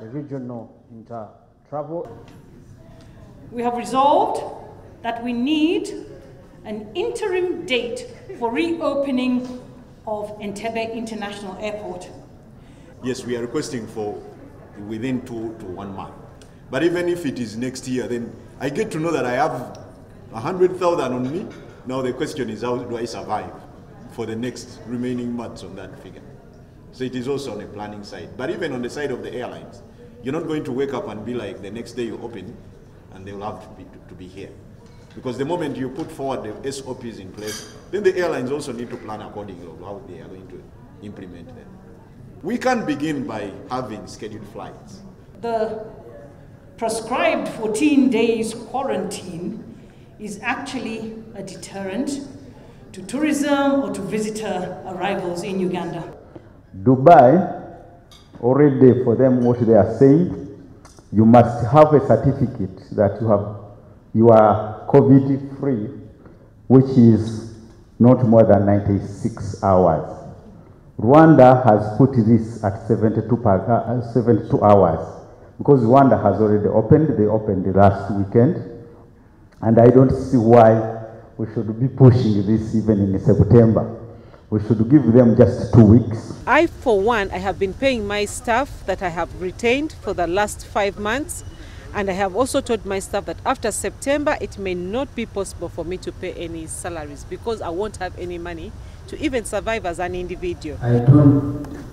the regional inter-travel. We have resolved that we need an interim date for reopening of Entebbe International Airport. Yes, we are requesting for within 2 to 1 month. But even if it is next year, then I get to know that I have 100,000 on me. Now the question is, how do I survive for the next remaining months on that figure? So it is also on the planning side. But even on the side of the airlines, you're not going to wake up and be like, the next day you open and they will have to be here. Because the moment you put forward the SOPs in place, then the airlines also need to plan accordingly of how they are going to implement them. We can't begin by having scheduled flights. The prescribed 14 days quarantine is actually a deterrent to tourism or to visitor arrivals in Uganda. Dubai, already for them what they are saying, you must have a certificate that you are COVID free, which is not more than 96 hours. Rwanda has put this at 72 hours because Rwanda has already opened. They opened last weekend, and I don't see why we should be pushing this even in September. We should give them just 2 weeks. I, for one, I have been paying my staff that I have retained for the last 5 months. And I have also told my staff that after September, it may not be possible for me to pay any salaries because I won't have any money to even survive as an individual. I don't